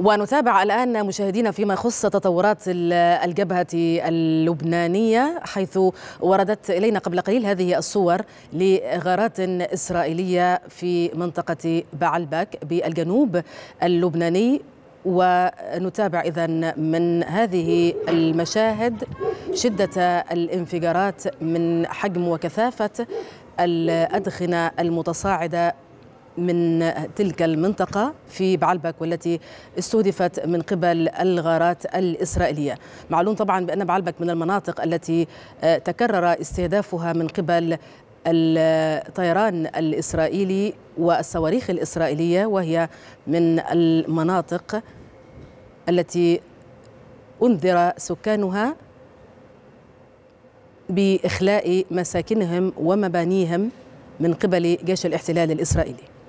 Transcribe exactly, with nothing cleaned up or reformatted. ونتابع الآن مشاهدينا فيما يخص تطورات الجبهة اللبنانية، حيث وردت إلينا قبل قليل هذه الصور لغارات إسرائيلية في منطقة بعلبك بالجنوب اللبناني، ونتابع إذن من هذه المشاهد شدة الانفجارات من حجم وكثافة الأدخنة المتصاعدة من تلك المنطقة في بعلبك، والتي استهدفت من قبل الغارات الإسرائيلية. معلوم طبعا بأن بعلبك من المناطق التي تكرر استهدافها من قبل الطيران الإسرائيلي والصواريخ الإسرائيلية، وهي من المناطق التي أنذر سكانها بإخلاء مساكنهم ومبانيهم من قبل جيش الاحتلال الإسرائيلي.